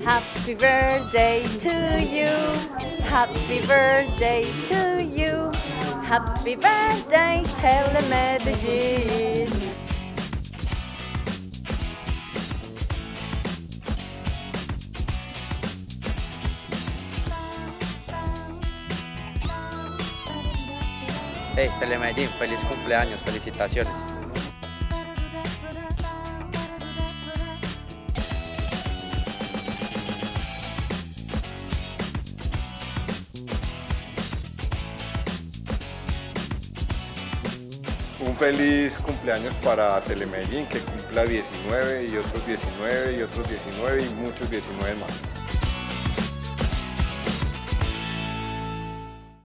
Happy birthday to you. Happy birthday to you. Happy birthday, Telemedellín. Hey, Telemedellín, feliz cumpleaños, felicitaciones. Un feliz cumpleaños para Telemedellín, que cumpla 19 y otros 19 y otros 19 y muchos 19 más.